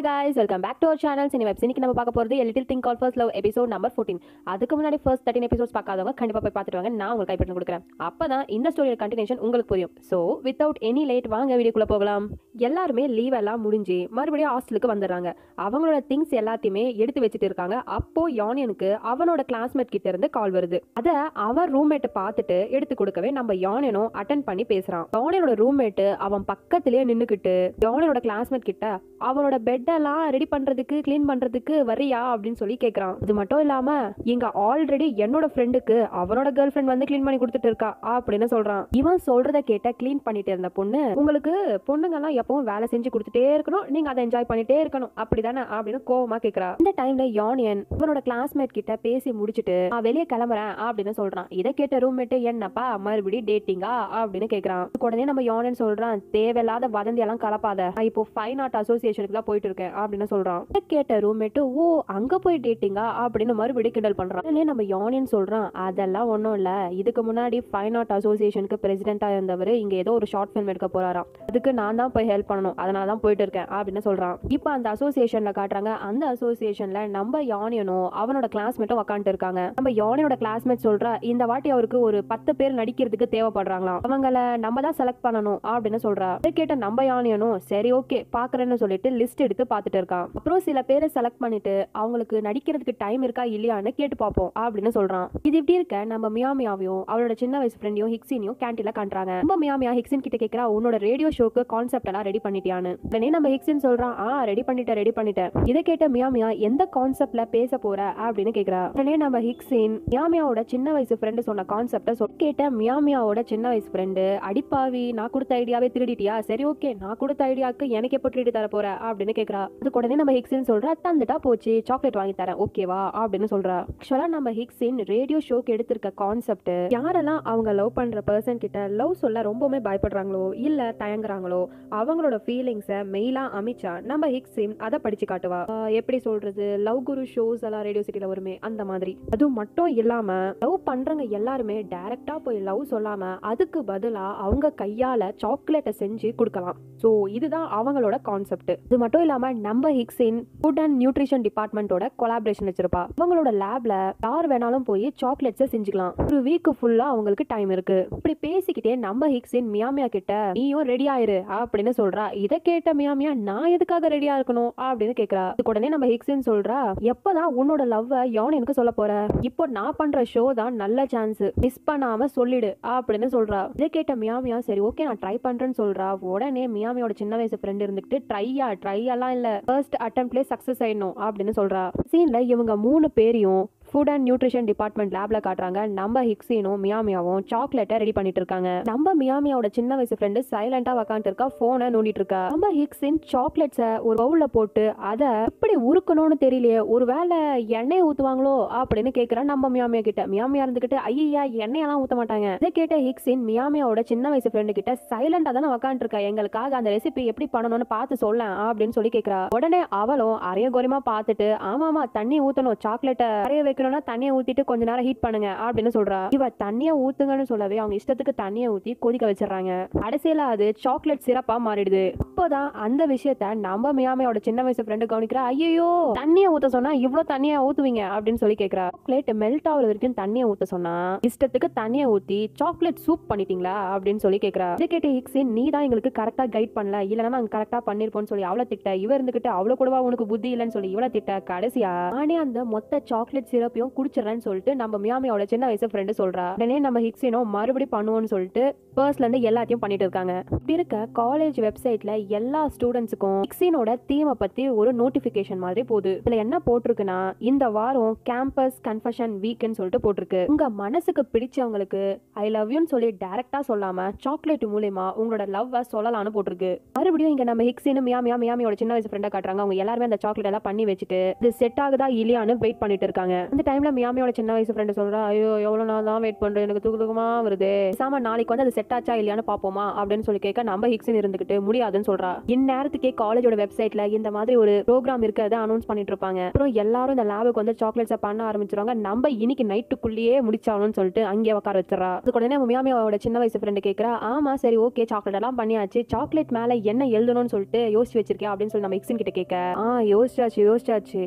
Hi guys, welcome back to our channel. Cinema Vibes. இன்னைக்கு நம்ம பார்க்க போறது A Little Thing Called First Love episode number 14. அதுக்கு முன்னாடி first 13 episodes பார்க்காதவங்க கண்டிப்பா போய் பார்த்துட்டு வாங்க. நான் உங்களுக்கு கைப்பட கொடுக்கிறேன். அப்பதான் இந்த ஸ்டோரியோட கண்டினியூஷன் உங்களுக்கு புரியும். So, without any late வாங்க வீடியோக்குள்ள போகலாம். எல்லாருமே லீவ் எல்லாம் முடிஞ்சி மறுபடியும் ஹாஸ்டலுக்கு வந்துறாங்க. அவங்களோட திங்ஸ் எல்லாத்தையுமே எடுத்து வச்சிட்டு இருக்காங்க. அப்போ யானியனுக்கு அவனோட கிளாஸ்மேட் கிட்ட இருந்து கால் வருது. அத அவன் ரூம்மேட் பார்த்துட்டு எடுத்து கொடுக்கவே நம்ம யானியனோ அட்டெண்ட் பண்ணி பேசுறான். யானியனோட ரூம்மேட் அவன் பக்கத்திலே நின்னுக்கிட்டு யானியனோட கிளாஸ்மேட் கிட்ட அவனோட பெட்டெல்லாம் ரெடி பண்றதுக்கு கிளீன் பண்றதுக்கு வரியா அப்படின்னு சொல்லி கேட்கறான். இது மட்டும் இல்லாம இங்க ஆல்ரெடி என்னோட ஃப்ரெண்டுக்கு அவனோட கேர்ள் ஃப்ரெண்ட் வந்து கிளீன் பண்ணி கொடுத்துட்டு இருக்கா அப்படின்னு சொல்றான். இவன் சொல்றதை கேட்ட கிளீன் பண்ணிட்டு இருந்த பொண்ணு, உங்களுக்கு பொண்ணுங்க எல்லாம் எப்பவும் வேலை செஞ்சு கொடுத்துட்டே இருக்கணும், நீங்க அதை என்ஜாய் பண்ணிட்டே இருக்கணும் அப்படிதானே அப்படின்னு கோவமா கேட்கறா. இந்த டைம்ல யானியன் இவனோட கிளாஸ்மேட் கிட்ட பேசி முடிச்சுட்டு நான் வெளியே கிளம்புறேன் அப்படின்னு சொல்றான். இதை கேட்ட ரூம்மேட் என்னப்பா மறுபடியும் டேட்டிங்கா அப்படின்னு கேட்கறான். உடனே நம்ம யானியன் சொல்றான், தேவையில்லாத வதந்தி எல்லாம் கலப்பாத, நான் இப்போ ஃபைன் ஆர்ட் அசோசியேஷனுக்கு தான் போயிட்டு இருக்கேன் அப்படின்னு சொல்றான். கேட்ட ரூம்மேட் ஓ அங்க போய் டேட்டிங்கா அப்படின்னு மறுபடியும் கிண்டல் பண்றான். நம்ம யானியன் சொல்றான், அதெல்லாம் ஒன்றும் இல்ல, இதுக்கு முன்னாடி ஃபைன் ஆர்ட் அசோசியேஷனுக்கு பிரசிடென்டா இருந்தவர் இங்க ஏதோ ஒரு ஷார்ட் ஃபிலிம் எடுக்க போறாராம், அதுக்கு நான் தான் போய் ஹெல்ப் பண்ணணும், அதனால தான் போயிட்டு இருக்கேன் அப்படின்னு சொல்றான். இப்போ அந்த அசோசியேஷன்ல காட்டுறாங்க. அந்த அசோசியேஷன்ல நம்ம யானியனும் அவனோட கிளாஸ்மேட்டும் உட்காந்துட்டு இருக்காங்க. நம்ம யானியனோட கிளாஸ்மேட் சொல்றா, இந்த வாட்டி அவருக்கு ஒரு 10 பேர் நடிக்கிறதுக்கு தேவைப்படுறாங்களாம், அவங்கள நம்ம தான் செலக்ட் பண்ணணும் அப்படின்னு சொல்றா. கேட்ட நம்ம யானியனும் சரி ஓகே பாக்குறேன்னு சொல்லிட்டு லிஸ்ட் எடுத்து பார்த்துட்டு இருக்கான். அப்புறம் சில பேரை செலக்ட் பண்ணிட்டு அவங்களுக்கு நடிக்கிறதுக்கு டைம் இருக்கா இல்லையான்னு கேட்டு பார்ப்போம் அப்படின்னு சொல்றான். இது இப்படி இருக்க நம்ம மியாமியாவையும் அவரோட சின்ன வயசு ஃப்ரெண்டையும் ஹிக்ஸினையும் கேண்டீன்ல காண்றாங்க. நம்ம மியாமியா ஹிக்ஸின் கிட்ட கேட்கறா, உன்னோட ரேடியோ ஷோக்கு கான்செப்ட் எல்லாம் ரெடி பண்ணிட்டியான்னு. உடனே நம்ம ஹிக்ஸின் சொல்றான், ரெடி பண்ணிட்டேன். இதை கேட்ட மியாமியா எந்த கான்செப்ட்ல பேச போற அப்படின்னு கேட்கறா. உடனே நம்ம ஹிக்ஸின் மியாமியாவோட சின்ன வயசு ஃப்ரெண்டு சொன்ன கான்செப்ட கேட்ட மியாமியாவோட சின்ன வயசு ஃப்ரெண்டு, அடிப்பாவி நான் கொடுத்த ஐடியாவே திருடிட்டியா, சரி ஓகே நான் கொடுத்த ஐடியாவுக்கு எனக்கு எப்போ திருடி தர போற அப்படின்னு கேட்கறா. அதுக்கு உடனே நம்ம ஹிக்ஸின் சொல்றா, தந்துட்டா போச்சு சாக்லேட் வாங்கி தரேன் ஓகேவா அப்படின்னு சொல்றா. ஆக்சுவலா நம்ம ஹிக்ஸின் ரேடியோ ஷோக்கு எடுத்திருக்க கான்செப்ட் யாரெல்லாம் அவங்க லவ் பண்ற பர்சன் கிட்ட லவ் சொல்ல ரொம்பவுமே பயப்படுறாங்களோ இல்ல தயங்குறாங்களோ அவங்களோட ஃபீலிங்ஸை மெயிலா அமைச்சா நம்ம ஹிக்ஸின் அதை படிச்சு காட்டுவா. எப்படி சொல்றது, லவ் குரு ஷோஸ் எல்லாம் ரேடியோ சிட்டில வருமே அந்த மாதிரி. அது மட்டும் இல்லாம லவ் பண்றவங்க எல்லாருமே டைரக்டா போய் லவ் சொல்லாம அதுக்கு பதிலா அவங்க கையால சாக்லேட்டை செஞ்சு கொடுக்கலாம். சோ இதுதான் அவங்களோட கான்செப்ட். இது மட்டும் இல்லாம நம்ம ஹிக்ஸின் ஃபுட் அண்ட் நியூட்ரிஷன் டிபார்ட்மெண்டோட கொலாபரேஷன் வச்சிருப்பா. அவங்களோட லேப்ல யார் வேணாலும் போய் சாக்லேட்ஸை செஞ்சுக்கலாம். ஒரு வீக் ஃபுல்லா அவங்களுக்கு டைம் இருக்கு. இப்படி பேசிக்கிட்டே நம்ம ஹிக்ஸின் மியாமியா கிட்ட நீயும் ரெடி ஆயிரு அப்படின்னு சொல்றா. இதை கேட்ட மியாமியா நான் எதுக்காக ரெடியா இருக்கணும் அப்படின்னு கேட்கறா. உடனே நம்ம ஹிக்ஸின் சொல்றா, எப்பதான் உன்னோட லவ் யான் எனக்கு சொல்ல போற, இப்போ நான் பண்ற ஷோ தான் நல்ல சான்ஸ், மிஸ் பண்ணாம சொல்லிடு அப்படின்னு சொல்றா. இதை கேட்ட மியாமியா சரி ஓகே நான் ட்ரை பண்றேன்னு சொல்றா. உடனே மியாமியோட சின்ன வயசு ஃப்ரெண்ட் இருந்துகிட்டு ட்ரையெல்லாம் இல்ல ஃபர்ஸ்ட் அட்டெம்ப்ட்ல சக்சஸ் ஆயிடணும் அப்படின்னு சொல்றா. சீன்ல இவங்க 3 பேரையும் ஃபுட் அண்ட் நியூட்ரிஷன் டிபார்ட்மெண்ட் லேப்ல காட்டுறாங்க. நம்ம ஹிக்ஸினும் மியாமியாவும் சாக்லேட்டை ரெடி பண்ணிட்டு இருக்காங்க. நம்ம மியாமியாவோட சின்ன வயசு ஃப்ரெண்டு சைலண்டா உக்காந்து இருக்கா, போனை நோண்டிட்டு இருக்கா. நம்ம ஹிக்ஸின் சாக்லேட்ஸை ஒரு பவுல்ல போட்டு அதை எப்படி உருக்கணும்னு தெரியலையே, ஒருவேளை எண்ணெய் ஊத்துவாங்களோ அப்படின்னு கேட்கிறா. நம்ம மியாமியா கிட்ட மியாமியா இருந்துகிட்டு ஐயா எண்ணெயெல்லாம் ஊத்த மாட்டாங்க. இதை கேட்ட ஹிக்ஸின் மியாமியாவோட சின்ன வயசு ஃப்ரெண்டு கிட்ட சைலண்டா தானே உக்காந்து இருக்கா, எங்களுக்காக அந்த ரெசிபி எப்படி பண்ணணும்னு பார்த்து சொல்லேன் அப்படின்னு சொல்லி கேட்கிறா. உடனே அவளும் அரையகுறைமா பார்த்துட்டு ஆமாமா தண்ணி ஊத்தணும், சாக்லேட்டை அரையவே தண்ணியை ஊத்திட்டு கொஞ்ச நேரம் ஹீட் பண்ணுங்க அப்படின்னு சொல்றா. இவ தண்ணியை ஊத்துங்கன்னு சொல்லவே அவங்க இஷ்டத்துக்கு தண்ணியை ஊத்தி கொதிக்க வச்சிடறாங்க. கடைசியில அது சாக்லேட் சிரப்பா மாறிடுது. அப்போதான் அந்த விஷயத்த நம்ம மியாமியோட சின்ன வயசு ஃப்ரெண்டு கவனிக்கிறா. ஐயோ தண்ணியை ஊத்த சொன்னா இவ்வளவு தண்ணியா ஊத்துவீங்க அப்படின்னு சொல்லி கேட்கிறா. சாக்லேட் மெல்ட் ஆகுற வரைக்கும் தண்ணியை ஊத்த சொன்னா இஷ்டத்துக்கு தண்ணியை ஊத்தி சாக்லேட் சூப் பண்ணிட்டீங்களா அப்படின்னு சொல்லி கேட்கிறா. இதை கேட்ட ஹிக்ஸின் நீ தான் எங்களுக்கு கரெக்டா கைட் பண்ணல, இல்லைன்னா நாங்க கரெக்டா பண்ணிருப்போம்னு சொல்லி அவ்வளவு திட்ட, இவ இருந்துகிட்டு அவ்வளவு கூடவா உனக்கு புத்தி இல்லைன்னு சொல்லி இவ்வளவு திட்ட, கடைசியா ஆனே அந்த மொத்த சாக்லேட் சிரப் குடிச்சிடறேன்னு சொல்லிட்டு நம்ம மியாமியோட சின்ன வயசு ஃப்ரெண்டு சொல்றா. உடனே நம்ம ஹிக்ஸினோ மறுபடியும் பண்ணுவோம்னு சொல்லிட்டு பர்ஸ்ல இருந்து எல்லாத்தையும் பண்ணிட்டு இருக்காங்க. இப்படி இருக்க காலேஜ் வெப்சைட்ல எல்லா ஸ்டூடெண்ட்ஸுக்கும் ஹிக்ஸினோட தீமை பத்தி ஒரு நோட்டிபிகேஷன் மாதிரி போகுது. இதுல என்ன போட்டிருக்குன்னா, இந்த வாரம் கேம்பஸ் கன்ஃபெஷன் வீக்னு சொல்லிட்டு போட்டிருக்கு. உங்க மனசுக்கு பிடிச்சவங்களுக்கு ஐ லவ் யூன்னு சொல்லி டைரக்டா சொல்லாம சாக்லேட் மூலமா உங்களோட லவ்வை சொல்லலாம்னு போட்டிருக்கு. மறுபடியும் இங்க நம்ம ஹிக்ஸினு மியாமியோட சின்ன வயசு ஃப்ரெண்டா காட்டுறாங்க. அவங்க எல்லாருமே அந்த சாக்லேட் எல்லாம் பண்ணி வச்சுட்டு இது செட் ஆகுதா இல்லையான்னு வெயிட் பண்ணிட்டு இருக்காங்க. அந்த டைம்ல மியாமியோட சின்ன வயசு ஃப்ரெண்ட் சொல்றா, ஐயோ எவ்வளவு நாள் தான் வெயிட் பண்றேன், எனக்கு தூக்கமா வருது, சாம நாளைக்கு வந்து அது செட் செட் ஆச்சா இல்லையான்னு பார்ப்போமா அப்படின்னு சொல்லி கேட்க நம்ம ஹிக்ஸின் இருந்துகிட்டு முடியாதுன்னு சொல்றா. இந்நேரத்துக்கே காலேஜோட வெப்சைட்ல இந்த மாதிரி ஒரு ப்ரோக்ராம் இருக்கிறத அனௌன்ஸ் பண்ணிட்டு இருப்பாங்க. அப்புறம் எல்லாரும் இந்த லேபுக்கு வந்து சாக்லேட்ஸை பண்ண ஆரம்பிச்சிருவாங்க. நம்ம இன்னைக்கு நைட்டுக்குள்ளேயே முடிச்சாலும்னு சொல்லிட்டு அங்கேயே உட்கார வச்சிடறா. அதுக்கு உடனே மியாமியாவோட சின்ன வயசு ஃப்ரெண்டு கேட்கறா, ஆமா சரி ஓகே சாக்லேட் எல்லாம் பண்ணியாச்சு, சாக்லேட் மேல என்ன எழுதணும்னு சொல்லிட்டு யோசிச்சு வச்சிருக்கேன் அப்படின்னு சொல்லி நம்ம ஹிக்ஸின் கிட்ட கேட்க, யோசிச்சாச்சு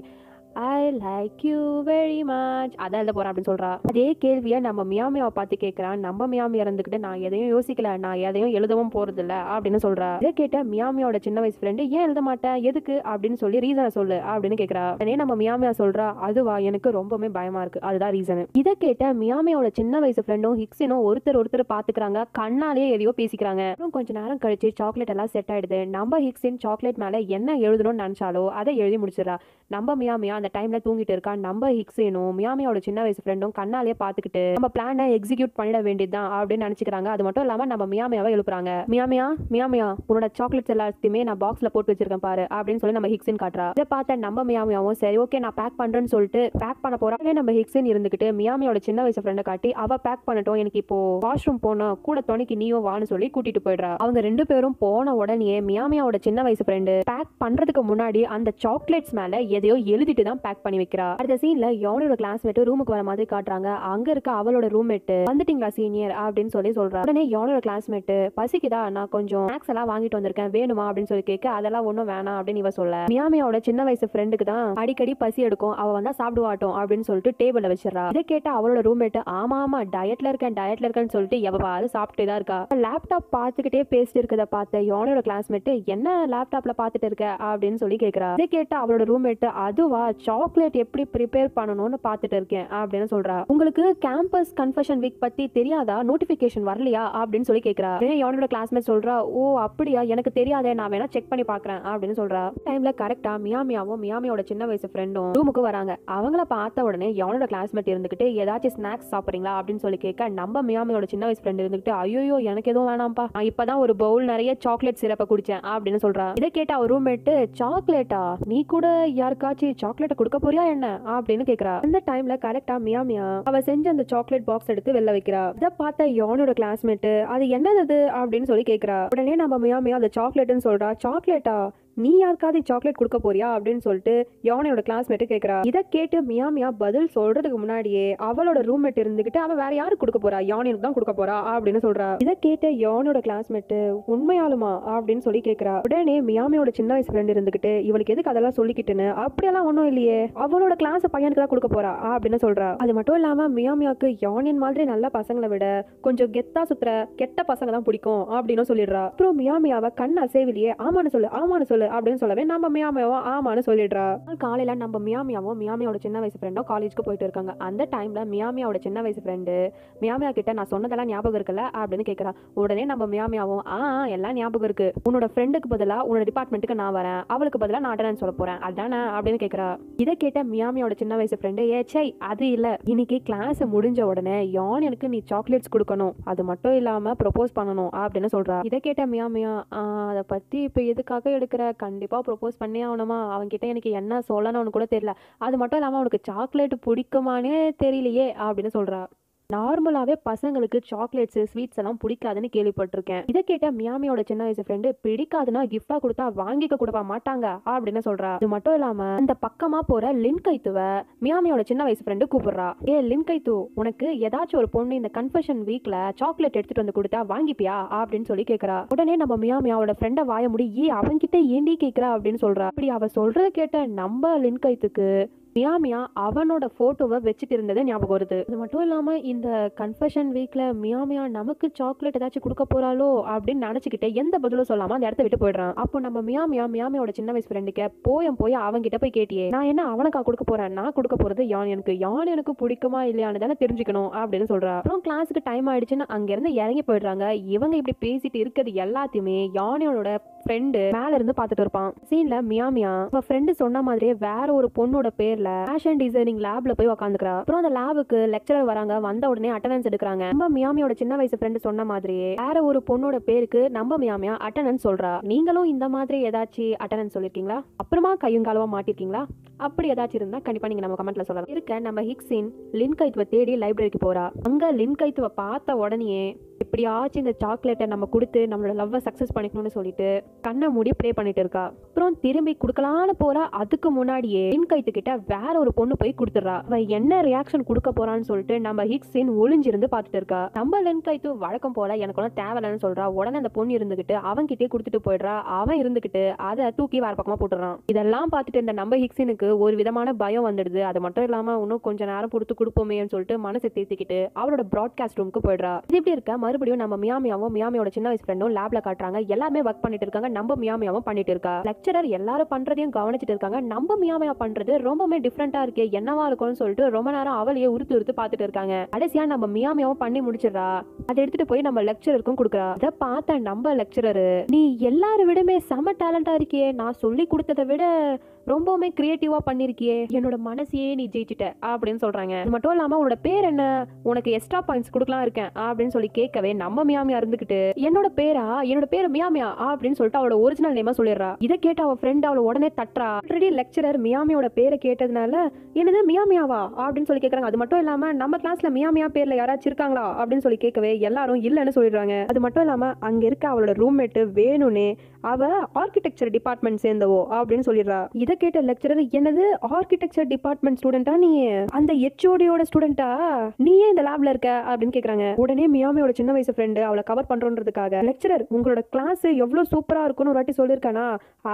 I like you very much அதான் எழுத போறேன் அப்படின்னு சொல்றா. அதே கேள்வியை நம்ம மியாமியாவை பார்த்து கேட்கிறான். நம்ம மியாமியா இருந்துகிட்டு நான் எதையும் யோசிக்கல, நான் எதையும் எழுதவும் போறது இல்ல அப்படின்னு சொல்றா. இதை கேட்ட மியாமியாவோட சின்ன வயசு ஃப்ரெண்டு, ஏன் எழுத மாட்டேன் எதுக்கு அப்படின்னு சொல்லி ரீசனை சொல்லு அப்படின்னு கேட்கிறா. உடனே நம்ம மியாமியா சொல்றா, அதுவா எனக்கு ரொம்பவே பயமா இருக்கு, அதுதான் ரீசன். இதை கேட்ட மியாமியாவோட சின்ன வயசு ஃப்ரெண்டும் ஹிக்ஸினும் ஒருத்தர் பாத்துக்கிறாங்க, கண்ணாலேயே எதையோ பேசிக்கிறாங்க. அப்புறம் கொஞ்ச நேரம் கழிச்சு சாக்லேட் எல்லாம் செட் ஆயிடுது. நம்ம ஹிக்ஸின் சாக்லேட் மேல என்ன எழுதணும்னு நினைச்சாலோ அதை எழுதி முடிச்சிடறா. நம்ம மியாமியா அந்த டைம்ல தூங்கிட்டு இருக்கா. நம்ம ஹிக்ஸினும் மியாமியாவோட சின்ன வயசு ஃப்ரெண்டும் கண்ணாலே பாத்துக்கிட்டு நம்ம பிளானை எக்ஸிக்யூட் பண்ணிட வேண்டியதுதான் அப்படின்னு நினைச்சுக்கிறாங்க. அது மட்டும் இல்லாம நம்ம மியாமியாவை எழுப்புறாங்க. மியாமியா உன்னோட சாக்லேட்ஸ் எல்லாத்தையுமே நான் பாக்ஸ்ல போட்டு வச்சிருக்கேன் பாரு அப்படின்னு சொல்லி நம்ம ஹிக்ஸின் காட்டுறா. இதை பார்த்த நம்ம மியாமியாவும் சரி ஓகே நான் பேக் பண்றேன்னு சொல்லிட்டு பேக் பண்ண போறா. நம்ம ஹிக்ஸின் இருந்துகிட்டு மியாமியாவோட சின்ன வயசு ஃப்ரெண்டை காட்டி அவ பேக் பண்ணட்டும், எனக்கு இப்போ வாஷ்ரூம் போனோம் கூட துணைக்கு நீயும் வான்னு சொல்லி கூட்டிட்டு போயிடுறா. அவங்க ரெண்டு பேரும் போன உடனே மியாமியாவோட சின்ன வயசு ஃப்ரெண்டு பேக் பண்றதுக்கு முன்னாடி அந்த சாக்லேட்ஸ் மேல எதையோ எழுதிட்டு தான் பேக் பண்ணி வைக்கிறா. அடுத்த சீன்ல யோனோட கிளாஸ்மேட் ரூமுக்கு வர மாதிரி காட்டுறாங்க. அங்க இருக்க அவளோட ரூம்மேட் வந்துட்டீங்களா சீனியர் அப்படின்னு சொல்லி சொல்றா. உடனே யோனோட கிளாஸ்மேட் பசிக்குதா, நான் கொஞ்சம் ஸ்நாக்ஸ் எல்லாம் வாங்கிட்டு வந்திருக்கேன் வேணுமா அப்படின்னு சொல்லி கேட்க, அதெல்லாம் ஒன்னும் வேணாம் அப்படின்னு இவ சொல்ல. மியாமியாவோட சின்ன வயசு ஃப்ரெண்டுக்கு தான் அடிக்கடி பசி எடுக்கும், அவ வந்தா சாப்பிடுவாட்டும் அப்படின்னு சொல்லிட்டு டேபிள்ல வச்சிடறா. இதை கேட்ட அவளோட ரூம்மேட் ஆமா டயட்ல இருக்கேன்னு சொல்லிட்டு எவ்வாறு சாப்பிட்டே தான் இருக்கா. லேப்டாப் பாத்துக்கிட்டே பேசிட்டு இருக்கத பார்த்த யோனோட கிளாஸ்மேட் என்ன லேப்டாப்ல பாத்துட்டு இருக்க அப்படின்னு சொல்லி கேட்கிறா. இதை கேட்ட அவளோட ரூம்மேட் அதுவா சாக்லேட் எப்படி ப்ரிப்பேர் பண்ணணும்னு பார்த்துட்டு இருக்கேன் அப்படின்னு சொல்றா. உங்களுக்கு கேம்பஸ் கன்ஃபெஷன் வீக் பத்தி தெரியாதா, நோட்டிபிகேஷன் வரலையா அப்படின்னு சொல்லி கேட்கறா. யோனோட கிளாஸ்மேட் சொல்றா, ஓ அப்படியா எனக்கு தெரியாதே, நான் வேணா செக் பண்ணி பாக்குறேன் அப்படின்னு சொல்றா. டைம்ல கரெக்டா மியாமியாவும் மியாமியாவோட சின்ன வயசு ஃப்ரெண்டும் ரூமுக்கு வராங்க. அவங்கள பார்த்த உடனே யோனோட கிளாஸ்மேட் இருந்துகிட்டு ஏதாச்சும் ஸ்நாக்ஸ் சாப்பிடுறீங்களா அப்படின்னு சொல்லி கேட்க, நம்ம மியாமியாவோட சின்ன வயசு ஃப்ரெண்ட் இருந்துகிட்டு ஐயோ எனக்கு எதுவும் வேணாம்ப்பா, நான் இப்பதான் ஒரு பவுல் நிறைய சாக்லேட் சிரப்பை குடிச்சேன் அப்படின்னு சொல்றா. இதை கேட்ட அவர் ரூம்மேட் சாக்லேட்டா, நீ கூட யாருக்காச்சு சாக்லேட் கொடுக்க போறியா என்ன அப்படின்னு கேக்குறா. அந்த டைம்ல கரெக்டா மியாமியா அவ செஞ்ச அந்த சாக்லேட் பாக்ஸ் எடுத்து வெளில வைக்கிறா. இதை பார்த்த யோனோட கிளாஸ்மேட் அது என்னது அப்படின்னு சொல்லி கேக்குறா. உடனே நம்ம மியாமியா அந்த சாக்லேட்னு சொல்றா. சாக்லேட்டா நீ யாருக்காவது சாக்லேட் கொடுக்க போறியா அப்படின்னு சொல்லிட்டு யோனோட கிளாஸ்மேட் கேட்கறா. இதை கேட்டு மியாமியா பதில் சொல்றதுக்கு முன்னாடியே அவளோட ரூம்மேட் இருந்துகிட்டு அவ வேற யாருக்கு கொடுக்க போறா, யோனுக்கு தான் கொடுக்க போறா அப்படின்னு சொல்றா. இதை கேட்ட யோனோட கிளாஸ்மேட் உண்மையாலுமா அப்படின்னு சொல்லி கேட்கறா. உடனே மியாமியோட சின்ன வயசு ஃப்ரெண்ட் இருந்துகிட்டு இவளுக்கு எதுக்கு அதெல்லாம் சொல்லிக்கிட்டுன்னு, அப்படியெல்லாம் ஒன்றும் இல்லையே அவளோட கிளாஸ் பையனுக்கு தான் கொடுக்க போறா அப்படின்னு சொல்றா. அது மட்டும் இல்லாம மியாமியாவுக்கு யோனின் மாதிரி நல்ல பசங்களை விட கொஞ்சம் கெத்தா சுத்துற கெட்ட பசங்க தான் பிடிக்கும் அப்படின்னு சொல்லிடுறா. அப்புறம் மியாமியாவ கண்ணா சேவிலியே ஆமான்னு சொல்லு அப்படின்னு சொல்லவே நம்ம மியாமியாவும் ஆமான்னு சொல்லிடுறா. காலையில நம்ம மியாமியாவும் மியாமியாவோட சின்ன வயசு ஃப்ரெண்டும் காலேஜுக்கு போயிட்டு இருக்காங்க. அந்த டைம்ல மியாமியாவோட சின்ன வயசு ஃப்ரெண்டு மியாமியா கிட்ட நான் சொன்னதெல்லாம் ஞாபகம் இருக்குல்ல அப்படின்னு கேட்கறா. உடனே நம்ம மியாமியாவும் எல்லாம் ஞாபகம் இருக்கு, உன்னோட ஃப்ரெண்டுக்கு பதிலா உன்னோட டிபார்ட்மெண்ட்டுக்கு நான் வரேன், அவளுக்கு பதிலா நான் அட்டனன்ஸ் சொல்ல போறேன் அதானே அப்படின்னு கேட்கறா. இதை கேட்ட மியாமியாவோட சின்ன வயசு ஃப்ரெண்டு ஏச்சை அது இல்ல, இன்னைக்கு கிளாஸ் முடிஞ்ச உடனே யான் எனக்கு நீ சாக்லேட்ஸ் கொடுக்கணும், அது மட்டும் இல்லாம ப்ரொபோஸ் பண்ணணும் அப்படின்னு சொல்றா. இதை கேட்ட மியாமியா அதை பத்தி இப்ப எதுக்காக எடுக்கிற, கண்டிப்பா ப்ரொபோஸ் பண்ணி ஆகணுமா, அவன்கிட்ட எனக்கு என்ன சொல்லணும்னு கூட தெரியல, அது மட்டும் இல்லாம அவனுக்கு சாக்லேட் பிடிக்குமானே தெரியலையே அப்படின்னு சொல்றா. நார்மலாவே பசங்களுக்கு சாக்லேட்ஸ் ஸ்வீட்ஸ் எல்லாம் பிடிக்காதுன்னு கேள்விப்பட்டிருக்கேன். இதை கேட்ட மியாமியோட சின்ன வயசு ஃப்ரெண்டு பிடிக்காதுன்னா கிஃப்டா கொடுத்தா வாங்கிக்க கொடுப்பா மாட்டாங்க அப்படின்னு சொல்றா. அது மட்டும் இல்லாம அந்த பக்கமா போற லின்கைத்துவ மியாமியோட சின்ன வயசு ஃப்ரெண்டு கூப்பிடுறா. ஏ லின்கைத்து, உனக்கு ஏதாச்சும் ஒரு பொண்ணு இந்த கன்ஃபெஷன் வீக்ல சாக்லேட் எடுத்துட்டு வந்து கொடுத்தா வாங்கிப்பியா அப்படின்னு சொல்லி கேட்கறா. உடனே நம்ம மியாமியாவோட ஃப்ரெண்ட வாய முடி ஏ அவன்கிட்ட ஏண்டி கேட்கறா அப்படின்னு சொல்றா. அப்படி அவ சொல்றது கேட்ட நம்ம லின்கைத்துக்கு மியாமியா அவனோட போட்டோவை வச்சுட்டு இருந்தது ஞாபகம் வருது. அது மட்டும் இல்லாம இந்த கன்ஃபெஷன் வீக்ல மியாமியா நமக்கு சாக்லேட் ஏதாச்சும் கொடுக்க போறாளோ அப்படின்னு நினைச்சுக்கிட்டே எந்த பதிலும் சொல்லாம அந்த இடத்த விட்டு போயிடுறான். அப்போ நம்ம மியாமியாவோட சின்ன வயசு ஃப்ரெண்டுக்கு போய் அவன்கிட்ட போய் கேட்டியே, நான் என்ன அவனுக்கா கொடுக்க போறேன், நான் கொடுக்க போறது யான் எனக்கு பிடிக்குமா இல்லையான்னு தானே தெரிஞ்சுக்கணும் அப்படின்னு சொல்றா. அப்புறம் கிளாஸுக்கு டைம் ஆயிடுச்சுன்னு அங்க இருந்து இறங்கி போயிடுறாங்க. இவங்க இப்படி பேசிட்டு இருக்கிறது எல்லாத்தையுமே யானோட ஃப்ரெண்டு மேல இருந்து பாத்துட்டு இருப்பான். சீன்ல மியாமியா அவ ஃப்ரெண்டு சொன்ன மாதிரியே வேற ஒரு பொண்ணோட பேர் ஃபேஷன் டிசைனிங் லேப்ல போய் உட்காந்துக்கிறா. அப்புறம் அந்த லேபுக்கு லெக்சரர் வராங்க, வந்த உடனே அட்டெண்டன்ஸ் எடுக்கிறாங்க. நம்ம மியாமியோட சின்ன வயசு ஃப்ரெண்ட் சொன்ன மாதிரியே வேற ஒரு பொண்ணோட பேருக்கு நம்ம மியாமியா அட்டெண்டன்ஸ் சொல்றா. நீங்களும் இந்த மாதிரி ஏதாச்சும் அட்டெண்டன்ஸ் சொல்லிருக்கீங்களா, அப்புறமா கையும் காலமா மாட்டிருக்கீங்களா அப்படி ஏதாச்சும் இருந்தா கண்டிப்பா நீங்க நம்ம கமெண்ட்ல சொல்லலாம். இருக்க நம்ம ஹிக்ஸின் லின்கைத்துவை தேடி லைப்ரரிக்கு போறா. அங்க லின்கைத்துவை பார்த்த உடனே எப்படியாச்சும் இந்த சாக்லேட்டை நம்ம கொடுத்து நம்மளோட லவ்வை சக்ஸஸ் பண்ணிக்கணும்னு சொல்லிட்டு கண்ணை மூடி ப்ளே பண்ணிட்டு இருக்கா. அப்புறம் திரும்பி கொடுக்கலான்னு போறா. அதுக்கு முன்னாடியே லின்கைத்து கிட்ட வேற ஒரு பொண்ணு போய் கொடுத்துடுறா. அவ என்ன ரியாக்ஷன் கொடுக்க போறான்னு சொல்லிட்டு நம்ம ஹிக்ஸின் ஒளிஞ்சிருந்து பார்த்துட்டு இருக்கா. நம்ம லின்கைத்து வழக்கம் போல எனக்கு ஒன்றும் தேவையில்லைன்னு சொல்றா. உடனே அந்த பொண்ணு இருந்துகிட்டு அவன்கிட்டே கொடுத்துட்டு போயிடுறா. அவன் இருந்துகிட்டு அதை தூக்கி வேற பக்கமா போட்டுறான். இதெல்லாம் பார்த்துட்டு இந்த நம்ம ஹிக்ஸினுக்கு ஒரு விதமான பயம் வந்துடுது. அது மட்டும் இல்லாம இன்னும் கொஞ்ச நேரம் கொடுத்து கொடுப்போமேன்னு சொல்லிட்டு மனசை தேத்திக்கிட்டு அவளோட ப்ராட்காஸ்ட் ரூமுக்கு போயிடுறா. இது எப்படி இருக்க மறுபடியும் நம்ம மியாமியாவும் மியாமியோட சின்ன வயசு ஃப்ரெண்டும் லேப்ல காட்டுறாங்க. எல்லாருமே ஒர்க் பண்ணிட்டு இருக்காங்க. நம்ம மியாமியாவும் பண்ணிட்டு இருக்கா. லெக்சரர் எல்லாரும் பண்றதையும் கவனிச்சிட்டு இருக்காங்க. நம்ம மியாமியா பண்றது ரொம்பவே டிஃப்ரெண்டா இருக்கு, என்னவா இருக்கும்னு சொல்லிட்டு ரொம்ப நேரம் அவளையே உறுத்து உறுத்து பார்த்துட்டு இருக்காங்க. கடைசியா நம்ம மியாமியாவும் பண்ணி முடிச்சிடறா. அதை எடுத்துட்டு போய் நம்ம லெக்சரருக்கும் கொடுக்குறா. அதை பார்த்த நம்ம லெக்சரரு, நீ எல்லாரும் விடமே செம டேலண்டா இருக்கியே, நான் சொல்லி கொடுத்ததை விட ரொம்பவுமே கிரியேட்டிவா பண்ணிருக்கியே, என்னோட மனசையே நீ ஜெயிச்சிட்ட அப்படின்னு சொல்றாங்க. அது மட்டும் இல்லாம உன்னோட பேர் என்ன, உனக்கு எக்ஸ்ட்ரா பாயிண்ட்ஸ் கொடுக்கலாம் இருக்கேன் அப்படின்னு சொல்லி கேட்கவே நம்ம மியாமியா இருந்துகிட்டு என்னோட பேரு மியாமியா அப்படின்னு சொல்லிட்டு அவளோட ஒரிஜினல் நேமா சொல்லிடுறா. இதை கேட்ட அவ ஃப்ரெண்ட் அவளை உடனே தட்டுறா. ஆல்ரெடி லெக்சரர் மியாமியோட பேரை கேட்டதுனால என்னது மியாமியாவா அப்படின்னு சொல்லி கேட்கறாங்க. அது மட்டும் இல்லாம நம்ம கிளாஸ்ல மியாமியா பேர்ல யாராச்சும் இருக்காங்களா அப்படின்னு சொல்லி கேட்கவே எல்லாரும் இல்லைன்னு சொல்லிடுறாங்க. அது மட்டும் இல்லாம அங்க இருக்க அவளோட ரூம்மேட்டு வேணும்னு அவ ஆர்கிடெக்சர் டிபார்ட்மெண்ட் சேர்ந்தவோ அப்படின்னு சொல்லிடுறா. இதை கேட்ட லெக்சரர், என்னது ஆர்கிடெக்சர் டிபார்ட்மெண்ட் ஸ்டூடெண்டா நீ, அந்த ஹெச்ஓடியோட ஸ்டூடெண்டா நீயே இந்த லேப்ல இருக்க அப்படின்னு கேக்குறாங்க. உடனே மியாமியோட சின்ன வயசு ஃப்ரெண்ட் அவளை கவர் பண்றோன்றதுக்காக, லெக்சரர் உங்களோட கிளாஸ் எவ்வளவு சூப்பரா இருக்கும்னு ஒரு வாட்டி சொல்லியிருக்கானா,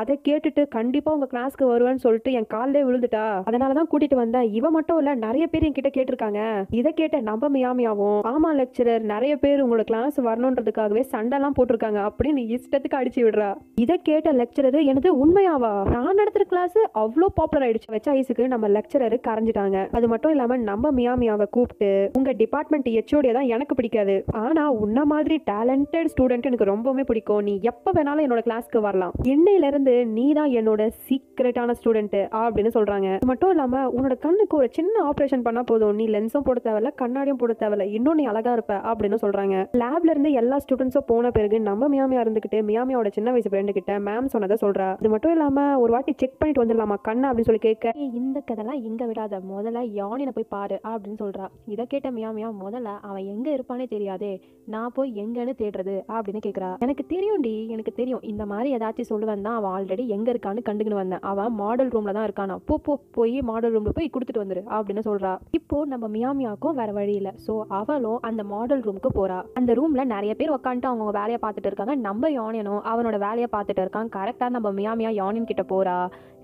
அதை கேட்டுட்டு கண்டிப்பா உங்க கிளாஸ்க்கு வருவேன்னு சொல்லிட்டு என் காலிலே விழுந்துட்டா, அதனாலதான் கூட்டிட்டு வந்தேன், இவ மட்டும் இல்ல நிறைய பேர் என்கிட்ட கேட்டிருக்காங்க. இதை கேட்ட நம்ம மியாமியாவும், ஆமா லெக்சரர் நிறைய பேர் உங்களோட கிளாஸ் வரணும்ன்றதுக்காகவே சண்டை எல்லாம் போட்டிருக்காங்க அப்படின்னு இஷ்டத்துக்கு அடிச்சு விடுறா. இதை கேட்ட லெக்சரர், எனது உண்மையாவா, நான் நடத்துற கிளாஸ் அவ்வளோ பாப்புலர் ஆயிடுச்சு வச்ச ஐஸுக்கு நம்ம லெக்சரர் கரைஞ்சிட்டாங்க. அது மட்டும் இல்லாம நம்ம மியாமியாவை கூப்பிட்டு, உங்க டிபார்ட்மெண்ட் ஹெச்ஓடியை தான் எனக்கு பிடிக்காது, ஆனா உன்ன மாதிரி டேலண்டட் ஸ்டூடெண்ட் எனக்கு ரொம்பவே பிடிக்கும், நீ எப்ப வேணாலும் என்னோட கிளாஸ்க்கு வரலாம், இன்னையில இருந்து நீ தான் என்னோட சீக்ரெட்டான ஸ்டூடெண்ட் அப்படின்னு சொல்றாங்க. அது மட்டும் இல்லாம உன்னோட கண்ணுக்கு ஒரு சின்ன ஆப்ரேஷன் பண்ணா போதும், நீ லென்ஸும் போட தேவையில்ல கண்ணாடியும் போட தேவையில்ல, இன்னும் நீ அழகா இருப்ப அப்படின்னு சொல்றாங்க. லேப்ல இருந்து எல்லா ஸ்டூடெண்ட்ஸும் போன பிறகு நம்ம மியாமியா இருந்துகிட்டு மியாமியோட சின்ன வயசு கிட்ட மேம் சொன்னதை சொல்றா. அது மட்டும் இல்லாம ஒரு வாட்டி செக் பண்ணிட்டு வந்துடலாமா கண்ணு அப்படின்னு சொல்லி கேட்க, இந்த கதெல்லாம் எங்க விடாத, முதல்ல யானினை போய் பாரு அப்படின்னு சொல்றா. இதை கேட்ட மியாமியா, முதல்ல அவன் எங்க இருப்பானே தெரியாதே, நான் போய் எங்கன்னு தேடுறது அப்படின்னு கேட்கறா. எனக்கு தெரியும்டி, எனக்கு தெரியும், இந்த மாதிரி ஏதாச்சும் சொல்லுவேன் தான், அவன் ஆல்ரெடி எங்க இருக்கான்னு கண்டுக்குன்னு வந்தேன், அவன் மாடல் ரூம்ல தான் இருக்கானா, போய் மாடல் ரூம்ல போய் கொடுத்துட்டு வந்துரு அப்படின்னு சொல்றா. இப்போ நம்ம மியாமியாக்கும் வேற வழி இல்ல, சோ அவளும் அந்த மாடல் ரூமுக்கு போறா. அந்த ரூம்ல நிறைய பேர் உட்காந்துட்டு அவங்க வேலையை பார்த்துட்டு இருக்காங்க. நம்ம யானினும் அவனோட வேலையை பார்த்துட்டு இருக்கான். கரெக்டா நம்ம மியாமியா யானின் கிட்ட போறா.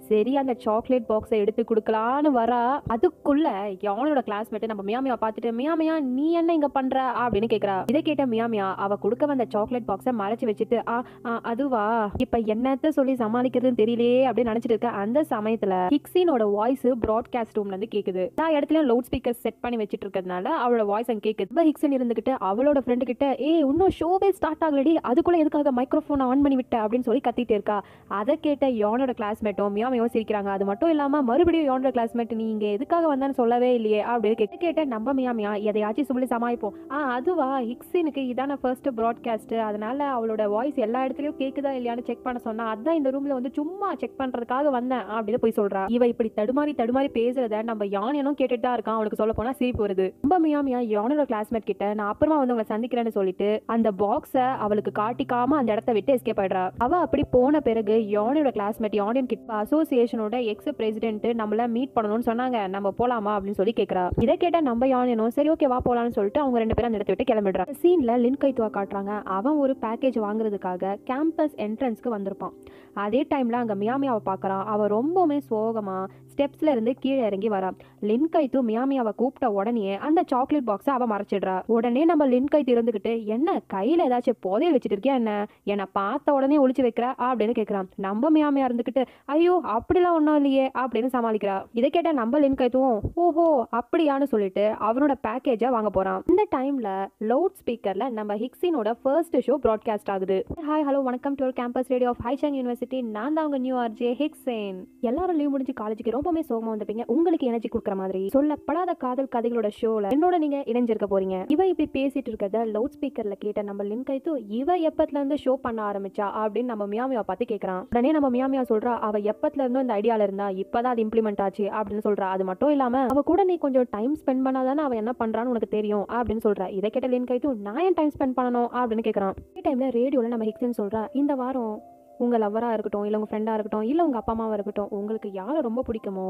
சரி அந்த சாக்லேட் பாக்ஸை எடுத்து கொடுக்கலான்னு வரா. அதுக்குள்ள யானோட கிளாஸ்மேட் நம்ம மியாமியா பார்த்துட்டு, மியாமியா நீ என்ன இங்க பண்ற அப்படின்னு கேட்கறா. இதை கேட்ட மியாமியா அவ கொடுக்க வந்த சாக்லேட் பாக்ஸை மறைச்சு வச்சுட்டு, அதுவா இப்ப என்னத்த சொல்லி சமாளிக்கிறதுன்னு தெரியலையே அப்படின்னு நினைச்சிட்டு இருக்க. அந்த சமயத்துல ஹிக்ஸினோட வாய்ஸ் ப்ராட்காஸ்ட் ரூம்ல இருந்து கேக்குது. நான் இடத்துலயும் லவுட் ஸ்பீக்கர் செட் பண்ணி வச்சுட்டு இருக்கிறதுனால அவளோட வாய்ஸ் அங்க கேக்குது. ஹிக்ஸின் இருந்துகிட்டு அவளோட ஃப்ரெண்டு கிட்ட, இன்னும் ஷோவே ஸ்டார்ட் ஆகலடி, அதுக்குள்ள எதுக்காக மைக்ரோஃபோன் ஆன் பண்ணி விட்ட அப்படின்னு சொல்லி கத்திட்டு இருக்கா. அதை கேட்ட யானோட கிளாஸ்மேட்டும் சிரிக்கிறாங்க. அது மட்டும் இல்லாம மறுபடியும் யானோட கிளாஸ்மேட், நீ இங்க எதுக்காக வந்தான்னு சொல்லவே இல்லையே அப்படின்னு கேட்ட நம்ம மியாமியா, எதையாச்சும் சொல்லி சமாளிப்போம், அதுவா ஹிக்ஸினுக்கு இதான ஃபர்ஸ்ட் ப்ராட்காஸ்ட், அதனால அவளோட வாய்ஸ் எல்லா இடத்துலயும் கேக்குதா இல்லையான்னு செக் பண்ண சொன்னா, அதான் இந்த ரூம்ல வந்து சும்மா செக் பண்றதுக்காக வந்தேன் அப்படின்னு போய் சொல்றா. இவ இப்படி தடுமாறி பேசுறத நம்ம யானும் கேட்டுட்டு தான் இருக்கான். அவளுக்கு சொல்ல போனா சிரிப்பு வருது. நம்ம மியாமியா யானோட கிளாஸ்மேட் கிட்ட, நான் அப்புறமா வந்து உங்களை சந்திக்கிறேன்னு சொல்லிட்டு அந்த பாக்ஸை அவளுக்கு காட்டிக்காம அந்த இடத்த விட்டு எஸ்கேப் ஆயிடுறா. அவ அப்படி போன பிறகு யானோட கிளாஸ்மேட் யானின் கிட்ட அசோசியேஷனோட எக்ஸ் பிரசிடென்ட் நம்மள மீட் பண்ணணும்னு சொன்னாங்க, நம்ம போலாமா அப்படின்னு சொல்லி கேட்கறா. இதை கேட்டா நம்ம யானும் சரி ஓகே வா போலான்னு சொல்லிட்டு அவங்க ரெண்டு பேரும் அந்த இடத்த விட்டு கிளம்பிடுறா. சீன்ல லின்கைத்துவா காட்டுறாங்க. அவன் ஒரு பேக்கேஜ் வாங்குறதுக்காக கேம்பஸ் என்ட்ரன்ஸ்க்கு வந்திருப்பான். அதே டைம்ல அங்க மியாமியாவை பார்க்கறான். அவ ரொம்பவுமே சோகமா ஸ்டெப்ஸ்ல இருந்து கீழே இறங்கி வரா. லின்கைத்து மியாமியாவை கூப்பிட்ட உடனே அந்த சாக்லேட் பாக்ஸை அவ மறைச்சிடுறா. உடனே நம்ம லின்கைத்து இருந்துகிட்டு, என்ன கையில ஏதாச்சும் புதையல் வச்சிட்டு இருக்கியா என்ன, என்னை பார்த்த உடனே ஒளிச்சு வைக்கிறா அப்படின்னு கேட்கறான். நம்ம மியாமியா இருந்துகிட்டு, ஐயோ அப்படிலாம் ஒன்றும் இல்லையே அப்படின்னு சமாளிக்கிறா. இதை கேட்ட நம்ம லின்கைத்துவும் ஓஹோ அப்படியான்னு சொல்லிட்டு அவனோட பேக்கேஜை வாங்க போறான். இந்த டைம்ல லவுட் ஸ்பீக்கர்ல நம்ம ஹிக்ஸினோட ஃபர்ஸ்ட் ஷோ ப்ராட்காஸ்ட் ஆகுது. ஹாய் ஹலோ வணக்கம் டு கேம்பஸ் ரேடியோ ஆஃப் ஹைசங் யூனிவர்சிட்டி, நான் தான் உங்க நியூ ஆர்ஜே ஹிக்ஸேன். எல்லாரும் லீவ் முடிஞ்சு காலேஜுக்கு ரொம்பவே சோகமா வந்துப்பீங்க, உங்களுக்கு எனர்ஜி கொடுக்குற மாதிரி சொல்லப்படாத காதல் கதைகளோட ஷோல என்னோட நீங்க இணைஞ்சிருக்க போறீங்க. இவ இப்படி பேசிட்டு இருக்கிறத லவுட் ஸ்பீக்கர்ல கேட்ட நம்ம லின்கைத்து இவ எப்பத்துல இருந்து ஷோ பண்ண ஆரம்பிச்சா அப்படின்னு நம்ம மியாமியா பார்த்து கேட்கறான். உடனே நம்ம மியாமியா சொல்றா அவ எப்பத்துல இருந்தோ இந்த ஐடியால இருந்தா இப்பதான் அது இம்ப்ளிமெண்ட் ஆச்சு அப்படின்னு சொல்றா. அது மட்டும் இல்லாம அவ கூட நீ கொஞ்சம் டைம் ஸ்பெண்ட் பண்ணாதானே அவ என்ன பண்றான்னு உனக்கு தெரியும் அப்படின்னு சொல்றா. இதை கேட்ட லின்கைத்து நான் ஏன் டைம் ஸ்பெண்ட் பண்ணணும் அப்படின்னு கேட்கறான். இந்த டைம்ல ரேடியோல நம்ம ஹிக்ஸன் சொல்றா இந்த வாரம் உங்கள் லவ்வராக இருக்கட்டும், இல்லை உங்கள் ஃப்ரெண்டாக இருக்கட்டும், இல்லை உங்கள் அப்பா அம்மாவாக இருக்கட்டும், உங்களுக்கு யாரை ரொம்ப பிடிக்குமோ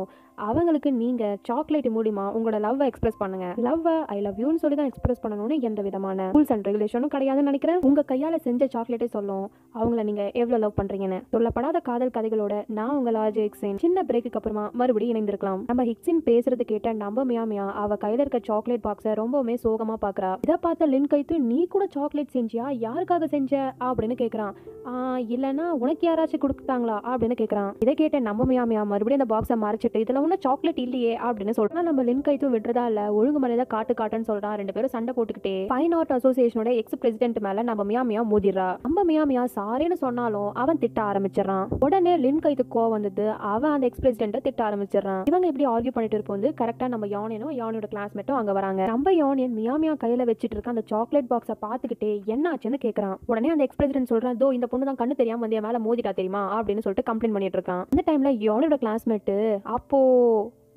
அவங்களுக்கு நீங்கள் சாக்லேட் மூலிமா உங்களோட லவ்வை எக்ஸ்பிரஸ் பண்ணுங்கள். லவ்வை ஐ லவ் யூன்னு சொல்லி தான் எக்ஸ்பிரஸ் பண்ணணும்னு எந்த விதமான ரூல்ஸ் அண்ட் ரெகுலேஷனும் கிடையாதுன்னு நினைக்கிறேன். உங்கள் கையால் செஞ்ச சாக்லேட்டே சொல்லும் அவங்கள நீங்கள் எவ்வளோ லவ் பண்ணுறீங்கன்னு. சொல்லப்படாத காதல் கதைகளோட நான் உங்கள் ஆர்ஜே ஹிக்ஸின். சின்ன பிரேக்குக்கு அப்புறமா மறுபடியும் இணைந்திருக்கலாம். நம்ம ஹிக்ஸின் பேசுறது கேட்ட நம்ம மியாமியா அவள் கையில் இருக்க சாக்லேட் பாக்ஸை ரொம்பவுமே சோகமாக பார்க்குறா. இதை பார்த்த லின்கைத்து நீ கூட சாக்லேட் செஞ்சியா, யாருக்காக செஞ்ச அப்படின்னு கேட்குறான். இல்லைன்னா உனக்கு யாராச்சும் கொடுத்தாங்களா அப்படின்னு கேட்கறான். இதை கேட்ட நம்ம மியாமியா மறுபடியும் அந்த பாக்ஸை மறைச்சிட்டு இதுல ஒன்னும் சாக்லேட் இல்லையே அப்படின்னு சொல்றான். நம்ம லின்கைத்து விடுறதா இல்ல, ஒழுங்கு மரியாதை காட்டுன்னு சொல்றான். ரெண்டு பேரும் சண்டை போட்டுக்கிட்டே ஃபைன் ஆர்ட் அசோசியேஷனோட எக்ஸ் பிரசிடென்ட் மேல நம்ம மியாமியா மோதிடுறா. நம்ம மியாமியா சாரின்னு சொன்னாலும் அவன் திட்ட ஆரம்பிச்சிடறான். உடனே லின்கைத்து கோவம் வந்தது, அவன் அந்த எக்ஸ் பிரசிடென்ட்டை திட்ட ஆரம்பிச்சிடறான். இவங்க இப்படி ஆர்கியூ பண்ணிட்டு இருக்கும்போது கரெக்டா நம்ம யானியனும் யானியோட கிளாஸ்மேட்டும் அங்க வராங்க. நம்ம யானியன் மியாமியா கையில வச்சிட்டு இருக்க அந்த சாக்லேட் பாக்ஸை பாத்துக்கிட்டே என்ன ஆச்சுன்னு கேட்கறான். உடனே அந்த எக்ஸ் பிரசிடென்ட் சொல்றான் தோ இந்த பொண்ணு தான் கண்ணு தெரியாம வந்து மேல மோதிட்டா தெரியுமா அப்படின்னு சொல்லிட்டு கம்ப்ளைண்ட் பண்ணிட்டு இருக்கான். இந்த டைம்ல யானோட கிளாஸ்மேட் அப்போ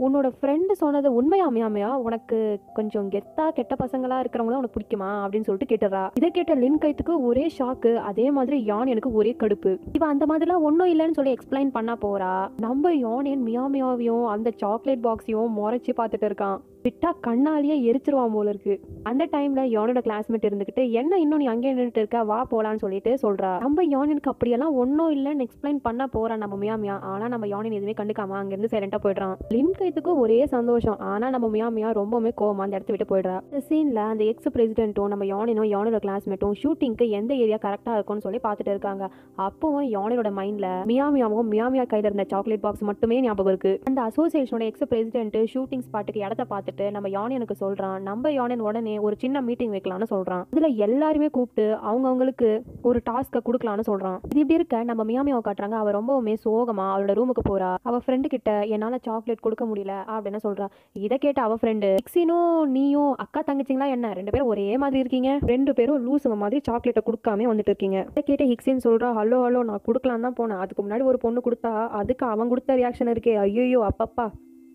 உன்னோட ஃப்ரெண்டு சொன்னது உண்மையாமையாமையா, உனக்கு கொஞ்சம் கெத்தா கெட்ட பசங்களா இருக்கிறவங்களா உனக்கு பிடிக்குமா அப்படின்னு சொல்லிட்டு கேட்டுறா. இதை கேட்ட லின்கைத்துக்கு ஒரே ஷாக்கு, அதே மாதிரி யானியனுக்கு ஒரே கடுப்பு. இவன் அந்த மாதிரிலாம் ஒன்றும் இல்லைன்னு சொல்லி எக்ஸ்பிளைன் பண்ண போறா. நம்ம யானியன் மியாமியாவையும் அந்த சாக்லேட் பாக்ஸையும் முறைச்சி பார்த்துட்டு இருக்கான். விட்டா கண்ணாலேயே எரிச்சிருவான் போல இருக்கு. அந்த டைம்ல யானோட கிளாஸ்மேட் இருந்துகிட்டு என்ன இன்னும் நீ அங்கே நின்றுட்டு இருக்க, வா போலான்னு சொல்லிட்டு சொல்றா. நம்ம யானியனுக்கு அப்படியெல்லாம் ஒன்றும் இல்லைன்னு எக்ஸ்பிளைன் பண்ண போறா நம்ம மியாமியா. ஆனா நம்ம யானியன் எதுவுமே கண்டுக்காம அங்கிருந்து சைலண்டா போயிடுறான். லின்கைத்துக்கு ஒரே சந்தோஷம். ஆனா நம்ம மியாமியா ரொம்பவுமே கோவமா அந்த இடத்த விட்டு போயிடுறா. இந்த சீன்ல அந்த எக்ஸ் பிரசிடென்ட்டும் நம்ம யானியனும் யானோட கிளாஸ்மேட்டும் ஷூட்டிங்க்கு எந்த ஏரியா கரெக்டா இருக்கும்னு சொல்லி பாத்துட்டு இருக்காங்க. அப்பவும் யானியோட மைண்ட்ல மியாமியாவும் மியாமியா கையில இருந்த சாக்லேட் பாக்ஸ் மட்டுமே ஞாபகம் இருக்கு. அந்த அசோசியேஷனோட எக்ஸ் பிரசிடென்ட் ஷூட்டிங் ஸ்பாட்டுக்கு இடத்த பார்த்துட்டு நம்ம யானியனுக்கு சொல்றான். நம்ம யானியன் உடனே ஒரு சின்ன மீட்டிங் வைக்கலாம்னு சொல்றான். இதுல எல்லாருமே கூப்பிட்டு அவங்கவுங்களுக்கு ஒரு டாஸ்க கொடுக்கலாம்னு சொல்றான். இது இப்படி இருக்க நம்ம மியாமியாவை காட்டுறாங்க. அவ ரொம்பவுமே சோகமா அவளோட ரூமுக்கு போறா. அவ ஃப்ரெண்டு கிட்ட என்னால சாக்லேட் கொடுக்க முடியல அப்படின்னு சொல்றா. இதை கேட்ட அவ ஃப்ரெண்டு எக்ஸினும் நீயும் அக்கா தங்கச்சிங்களா என்ன, ரெண்டு பேரும் ஒரே மாதிரி இருக்கீங்க, ரெண்டு பேரும் லூசுங்க மாதிரி சாக்லேட்டை கொடுக்காம வந்துட்டு இருக்கீங்க. இதை கேட்ட ஹிக்ஸின் சொல்றா ஹலோ ஹலோ நான் கொடுக்கலாம் தான் போனேன், அதுக்கு முன்னாடி ஒரு பொண்ணு கொடுத்தா அதுக்கு அவன் கொடுத்த ரியாக்ஷன் இருக்கே, ஐயோ அப்பப்பா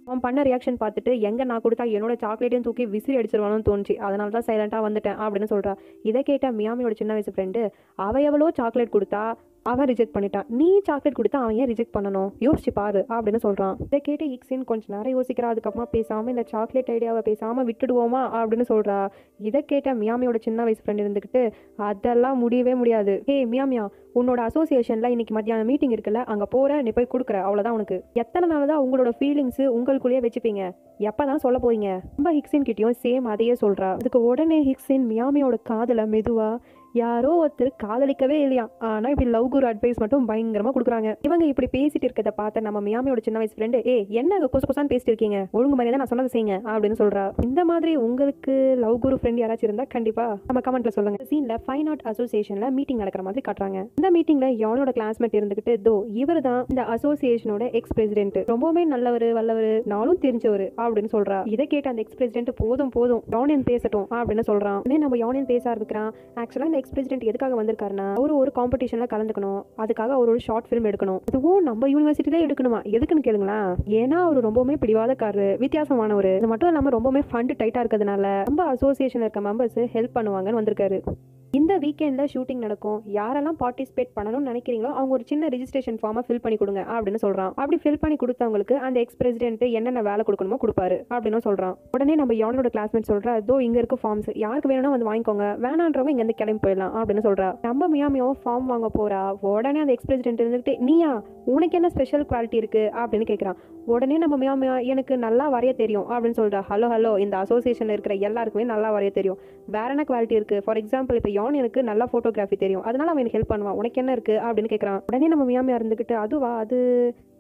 அவன் பண்ண ரியாக்ஷன் பார்த்துட்டு எங்க நான் கொடுத்தா என்னோட சாக்லேட்டையும் தூக்கி விசிறி அடிச்சிருவானு தோணுச்சு, அதனால தான் சைலண்டா வந்துட்டேன் அப்படின்னு சொல்றா. இதை கேட்ட மியாமியோட சின்ன வயசு ஃப்ரெண்டு அவ எவ்வளோ சாக்லேட் கொடுத்தா அவன் ரிஜெக்ட் பண்ணிட்டான், நீ சாக்லேட் கொடுத்தா அவன் ஏன் ரிஜெக்ட் பண்ணணும், யோசிச்சு பாரு அப்படின்னு சொல்றான். இதை கேட்டு ஹிக்ஸின் கொஞ்சம் நேரம் யோசிக்கிறா. அதுக்கப்புறமா பேசாம இந்த சாக்லேட் ஐடியாவை பேசாம விட்டுடுவோமா அப்படின்னு சொல்றா. இதை கேட்ட மியாமியோட சின்ன வயசு ஃப்ரெண்ட் இருந்துகிட்டு அதெல்லாம் முடியவே முடியாது, ஹே மியாமியா உன்னோட அசோசியேஷன்ல இன்னைக்கு மத்தியான மீட்டிங் இருக்குல்ல, அங்க போற நீ போய் கொடுக்குற, அவ்வளவுதான் உனக்கு. எத்தனை நாள் தான் உங்களோட ஃபீலிங்ஸ் உங்களுக்குள்ளேயே வச்சுப்பீங்க, எப்பதான் சொல்ல போறீங்க. நம்ம ஹிக்ஸின் கிட்டயும் சேம் அதையே சொல்றா. அதுக்கு உடனே ஹிக்ஸின் மியாமியோட காதல மெதுவா யாரோ ஒருத்தர் காதலிக்கவே இல்லையா, ஆனா இப்படி லவ் குரு அட்வைஸ் மட்டும் பயங்கரமா கொடுக்குறாங்க. இவங்க இப்படி பேசிட்டு இருக்கதை பார்த்த நம்ம மியாமியோட சின்ன வயசு ஃப்ரெண்டு ஏ என்ன கொசு கொசான்னு பேசிட்டு இருக்கீங்க, ஒழுங்கு மாதிரி தான் நான் சொன்னதை செய்யுங்க அப்படின்னு சொல்றா. இந்த மாதிரி உங்களுக்கு லவ் குரு ஃப்ரெண்ட் யாராச்சும் இருந்தா கண்டிப்பா நம்ம கமெண்ட்ல சொல்லுங்க. சீன்ல ஃபைன் ஆர்ட் அசோசியேஷன்ல மீட்டிங் நடக்கிற மாதிரி காட்டுறாங்க. இந்த மீட்டிங்ல யானோட கிளாஸ்மேட் இருந்துகிட்டு தோ இவர் தான் இந்த அசோசியேஷனோட எக்ஸ் பிரசிடென்ட், ரொம்பவே நல்லவர் வல்லவர் நானும் தெரிஞ்சவர் அப்படின்னு சொல்றா. இதை கேட்டு அந்த எக்ஸ் பிரசிடென்ட் போதும் போதும் யானியன் பேசட்டும் அப்படின்னு சொல்றான். நம்ம யானியன் பேச ஆரம்பிக்கிறான். ஆக்சுவலா இந்த எக்ஸ் பிரசிடென்ட் எதுக்காக வந்திருக்காருன்னா அவரு ஒரு காம்படிஷன்ல கலந்துக்கணும், அதுக்காக ஒரு ஷார்ட் ஃபிலிம் எடுக்கணும், அதுவும் நம்ம யூனிவர்சிட்டில எடுக்கணுமா, எதுக்குன்னு கேளுங்களா, ஏன்னா அவரு ரொம்பவுமே பிடிவாதக்காரரு, வித்தியாசமானவர், அது மட்டும் இல்லாம ரொம்பவுமே ஃபண்ட் டைட்டா இருக்கிறதுனால நம்ம அசோசியேஷன்ல இருக்க மெம்பர்ஸ் ஹெல்ப் பண்ணுவாங்கன்னு வந்திருக்காரு. இந்த வீக்கெண்டில் ஷூட்டிங் நடக்கும், யாரெல்லாம் பார்ட்டிசிபேட் பண்ணணும்னு நினைக்கிறீங்களோ அவங்க ஒரு சின்ன ரிஜிஸ்ட்ரேஷன் ஃபார்மை ஃபில் பண்ணி கொடுங்க அப்படின்னு சொல்கிறான். அப்படி ஃபில் பண்ணி கொடுத்தவங்களுக்கு அந்த எக்ஸ் பிரசிடென்ட் என்னென்ன வேலை கொடுக்கணுமோ கொடுப்பாரு அப்படின்னு சொல்கிறான். உடனே நம்ம யானோட கிளாஸ்மேட் சொல்கிறா அதோ இங்கே இருக்க ஃபார்ம்ஸ் யாருக்கு வேணும்னா வந்து வாங்கிக்கோங்க, வேணான்றவங்க இங்கேருந்து கிளம்பி போயிடலாம் அப்படின்னு சொல்கிறா. நம்ம மியாமியாவும் ஃபார்ம் வாங்க போகிறா. உடனே அந்த எக்ஸ் பிரசிடென்ட் இருந்துகிட்டு நீயா உனக்கு என்ன ஸ்பெஷல் குவாலிட்டி இருக்குது அப்படின்னு கேட்குறான். உடனே நம்ம மியாமியா எனக்கு நல்லா வரைய தெரியும் அப்படின்னு சொல்கிறா. ஹலோ ஹலோ இந்த அசோசியேஷனில் இருக்கிற எல்லாருக்குமே நல்லா வரைய தெரியும், வேற என்ன குவாலிட்டி இருக்குது, ஃபார் எக்ஸாம்பிள் இப்போ எனக்கு நல்லா போட்டோகிராஃபி தெரியும், அதனால அவன் எனக்கு ஹெல்ப் பண்ணுவான், உனக்கு என்ன இருக்கு அப்படின்னு கேட்கறான். உடனே நம்ம மியாமியா இருந்துகிட்டு அதுவா அது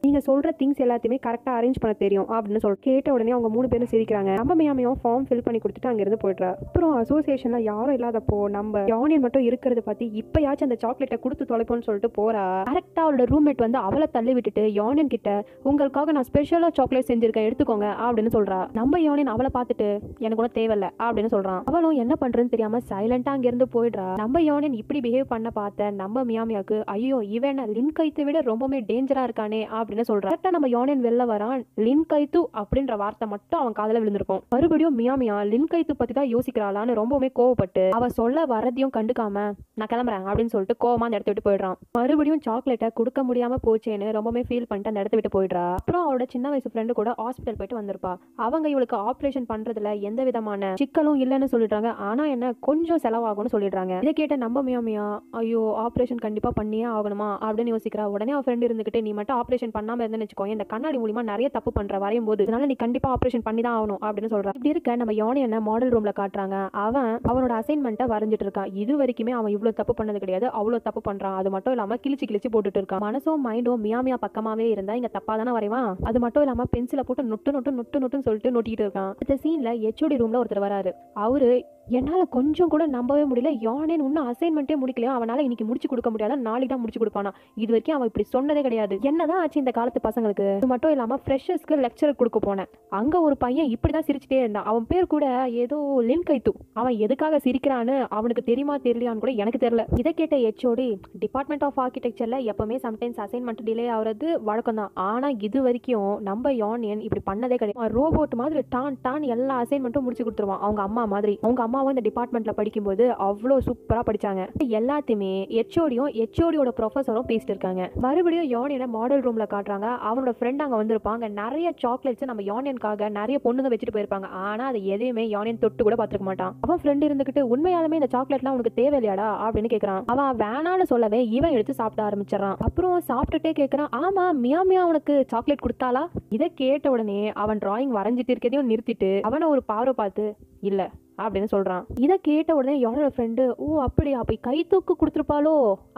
நீங்கள் சொல்கிற திங்ஸ் எல்லாத்தையுமே கரெக்டாக அரேஞ்ச் பண்ண தெரியும் அப்படின்னு சொல்லி கேட்ட உடனே அவங்க மூணு பேரும் சிரிக்கிறாங்க. அம்மையாமையும் ஃபார்ம் ஃபில் பண்ணி கொடுத்துட்டு அங்கேருந்து போய்ட்றா. அப்புறம் அசோசியேஷனில் யாரும் இல்லாதப்போ நம்ம யூனியன் மட்டும் இருக்கிறத பற்றி இப்போயாச்சும் அந்த சாக்லேட்டை கொடுத்து தொலைப்போன்னு சொல்லிட்டு போகிறா. கரெக்டாக அவளோட ரூம்மேட் வந்து அவளை தள்ளி விட்டுட்டு யூனியன் கிட்ட உங்களுக்காக நான் ஸ்பெஷலாக சாக்லேட் செஞ்சுருக்கேன் எடுத்துக்கோங்க அப்படின்னு சொல்கிறா. நம்ம யூனியன் அவளை பார்த்துட்டு எனக்கு ஒன்றும் தேவையில்லை அப்படின்னு சொல்கிறான். அவளும் என்ன பண்ணுறதுன்னு தெரியாமல் சைலண்டாக அங்கேருந்து போயிடுறா. நம்ம யூனியன் இப்படி பிஹேவ் பண்ண பார்த்த நம்ம மியாமியாவுக்கு ஐயோ இவன் லின் கைத்து விட ரொம்பவே டேஞ்சராக இருக்கானே அப்படின்னு சொல்கிறான். கரெக்டாக நம்ம யூனியன் வெளில வரான் லின் கைத்து அப்படின்ற வார்த்தை மட்டும் அவன் காதில் விழுந்திருக்கும். மறுபடியும் மியாமியா லின் கைத்து பற்றி தான் யோசிக்கிறாளான்னு ரொம்பவே கோவப்பட்டு அவள் சொல்ல வரதையும் கண்டுக்காம நான் கிளம்புறேன் அப்படின்னு சொல்லிட்டு கோவமாக அந்த இடத்த விட்டு போயிடுறான். மறுபடியும் சாக்லேட்டை கொடுக்க முடியாமல் போச்சேன்னு ரொம்பவே ஃபீல் பண்ணிட்டு அந்த இடத்த விட்டு போயிடுறா. அப்புறம் அவளோட சின்ன வயசு ஃப்ரெண்டு கூட ஹாஸ்பிட்டல் போயிட்டு வந்திருப்பா. அவங்க இவளுக்கு ஆப்ரேஷன் பண்றதுல எந்த விதமான சிக்கலும் இல்லைன்னு சொல்லிடுறாங்க. ஆனா என்ன கொஞ்சம் செலவாகும்னு சொல்லிடுறாங்க. இதை கேட்ட நம்ம மியாமியா ஐயோ ஆப்ரேஷன் கண்டிப்பா பண்ணியே ஆகணுமா அப்படின்னு யோசிக்கிறா. உடனே அவ ஃப்ரெண்ட் இருந்துகிட்டு நீ மட்டும் ஆப்ரேஷன் பண்ணாம இருந்தேன்னு வச்சுக்கோ இந்த கண்ணாடி மூலியமா நிறைய தப்பு பண்ற வரையும் போது அதனால நீ கண்டிப்பா ஆப்ரேஷன் பண்ணி தான் ஆகணும் அப்படின்னு சொல்றான். இப்படி இருக்க நம்ம யோனியனை மாடல் ரூம்ல காட்டுறாங்க. அவன் அவனோட அசைன்மெண்ட்டை வரைஞ்சிட்டு இருக்கான். இது வரைக்குமே அவன் இவ்வளவு தப்பு பண்ணது கிடையாது, அவ்வளவு தப்பு பண்றான். அது மட்டும் இல்லாம கிழிச்சு கிழிச்சு போட்டுட்டு இருக்கான். மனசும் மைண்டும் மியாமியா பக்கமாவே இருந்தா இங்க தப்பா தானே வரைவான். அது மட்டும் இல்லாம பென்சில போட்டு நொட்டு நொட்டு நொட்டு நொட்டுன்னு சொல்லிட்டு நொட்டிட்டு இருக்கான். இந்த சீன்ல ஹெச்ஓடி ரூம்ல ஒருத்தர் வராரு. அவரு என்னால் கொஞ்சம் கூட நம்பவே முடியல, யோனேன் இன்னும் அசைன்மெண்ட்டே முடிக்கலையா, அவனால் இன்னைக்கு முடிச்சு கொடுக்க முடியாத நாளைக்கு தான் முடிச்சு கொடுப்பானா, இது வரைக்கும் அவன் இப்படி சொன்னதே கிடையாது, என்னதான் ஆச்சு இந்த காலத்து பசங்களுக்கு. அது மட்டும் இல்லாமல் ஃப்ரெஷர்ஸ்க்கு லெக்சர் கொடுக்க போனேன், அங்கே ஒரு பையன் இப்படி தான் சிரிச்சுட்டே இருந்தான், அவன் பேர் கூட ஏதோ லின் கைத்து, அவன் எதுக்காக சிரிக்கிறான்னு அவனுக்கு தெரியுமா தெரியலையான்னு கூட எனக்கு தெரியல. இதை கேட்ட ஹெச்ஓடி டிபார்ட்மெண்ட் ஆஃப் ஆர்கிடெக்சரில் எப்பவுமே சம்டைம்ஸ் அசைன்மெண்ட் டிலே ஆகிறது வழக்கம் தான், ஆனால் இது வரைக்கும் நம்ம யோனியன் இப்படி பண்ணதே கிடையாது. ரோபோட் மாதிரி டான் டான் எல்லா அசைன்மெண்ட்டும் முடிச்சு கொடுத்துருவான். அவங்க அம்மா மாதிரி, அவங்க அம்மாவும் இந்த டிபார்ட்மெண்ட்ல படிக்கும்போது அவ்வளோ சூப்பராக படித்தாங்க. எல்லாத்தையுமே ஹெச்ஓடியும் ஹெச்ஓடியோட ப்ரொஃபஸரும் பேசிட்டு இருக்காங்க. மறுபடியும் யோனியனை மாடல் ரூம்ல காட்டுறாங்க. அவனோட ஃப்ரெண்ட் அங்கே வந்திருப்பாங்க. நிறைய சாக்லேட்ஸ் நம்ம யோனியனுக்காக நிறைய பொண்ணுங்க வச்சுட்டு போயிருப்பாங்க. ஆனால் அது எதையுமே யோனியன் தொட்டு கூட பார்த்துருக்க மாட்டான். அவன் ஃப்ரெண்ட் இருந்துகிட்டு உண்மையாலுமே இந்த சாக்லேட்லாம் உனக்கு தேவையில்லையாடா அப்படின்னு கேட்குறான். அவன் வேணான்னு சொல்லவே இவன் எடுத்து சாப்பிட ஆரம்பிச்சிடறான். அப்புறம் சாப்பிட்டுட்டே கேட்குறான் ஆமா மியாமியா உனக்கு சாக்லேட் கொடுத்தாளா? இதை கேட்ட உடனே அவன் டிராயிங் வரைஞ்சிட்டு இருக்கதையும் நிறுத்திட்டு அவனை ஒரு பார்வை பார்த்து இல்லை அப்படின்னு சொல்றான். இதை கேட்ட உடனே யோனியோட ஃப்ரெண்டு ஓ அப்படியா அப்ப கை தூக்கு கொடுத்துருப்பாளோ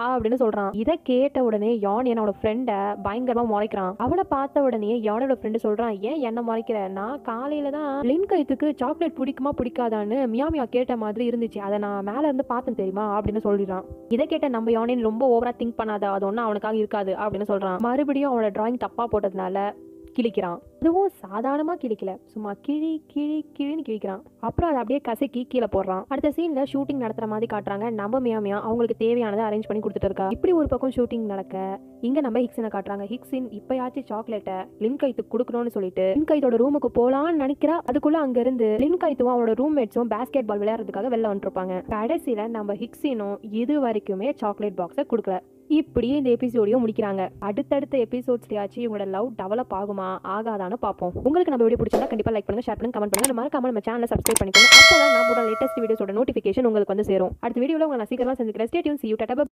அப்படின்னு சொல்றான். இதை கேட்ட உடனே யோனியன் அவனோட ஃப்ரெண்டை பயங்கரமா முறைக்கிறான். அவனை பார்த்த உடனே யோனியோட ஃப்ரெண்டு சொல்றான் ஏன் என்ன முறைக்கிற, நான் காலையில தான் லின் கைத்துக்கு சாக்லேட் பிடிக்குமா பிடிக்காதான்னு மியாமியா கேட்ட மாதிரி இருந்துச்சு, அதை நான் மேல இருந்து பார்த்தேன் தெரியுமா அப்படின்னு சொல்லிடுறான். இதை கேட்ட நம்ம யோனியன் ரொம்ப ஓவரா திங்க் பண்ணாத, அது ஒன்னும் அவனுக்காக இருக்காது அப்படின்னு சொல்றான். மறுபடியும் அவனோட டிராயிங் தப்பா போட்டதுனால கிழிக்கிறான். அதுவும் சாதாரணமாக கிழிக்கல, சும்மா கிழி கிழி கிழின்னு கிழிக்கிறான். அப்புறம் அதை அப்படியே கசக்கி கீழே போடுறான். அடுத்த சீனில் ஷூட்டிங் நடத்துகிற மாதிரி காட்டுறாங்க. நம்ம மியாமியா அவங்களுக்கு தேவையானதை அரேஞ்ச் பண்ணி கொடுத்துட்டு இருக்கா. இப்படி ஒரு பக்கம் ஷூட்டிங் நடக்க இங்கே நம்ம ஹிக்ஸினை காட்டுறாங்க. ஹிக்ஸின் இப்போயாச்சும் சாக்லேட்டை லின் கைத்து கொடுக்கணும்னு சொல்லிட்டு லின் கைத்தோட ரூமுக்கு போகலான்னு நினைக்கிறா. அதுக்குள்ளே அங்கேருந்து லின் கைத்துவும் அவனோட ரூம்மேட்ஸும் பேஸ்கெட் பால் விளையாடுறதுக்காக வெளில வந்துருப்பாங்க. கடைசியில் நம்ம ஹிக்ஸினும் இது வரைக்குமே சாக்லேட் பாக்ஸை கொடுக்கல. இப்படியே இந்த எபிசோடையும் முடிக்கிறாங்க. அடுத்தடுத்த எபிசோட்ஸ்லயாச்சும் இவங்களோட லவ் டெவலப் ஆகுமா ஆகாதான்னு பார்ப்போம். உங்களுக்கு நம்ம வீடியோ பிடிச்சா கண்டிப்பா லைக் பண்ணுங்க, ஷேர் பண்ணுங்க, கமெண்ட் பண்ணுங்க. மறக்காம நம்ம சேனலை சப்ஸ்கிரைப் பண்ணிக்கோங்க. அப்பதான் நம்மளோட லேட்டஸ்ட் வீடியோஸோட நோட்டிஃபிகேஷன் உங்களுக்கு வந்து சேரும். அடுத்த வீடியோல உங்களை நான் சீக்கிரமா சந்திக்கிறேன். Stay tuned, see you, Tata.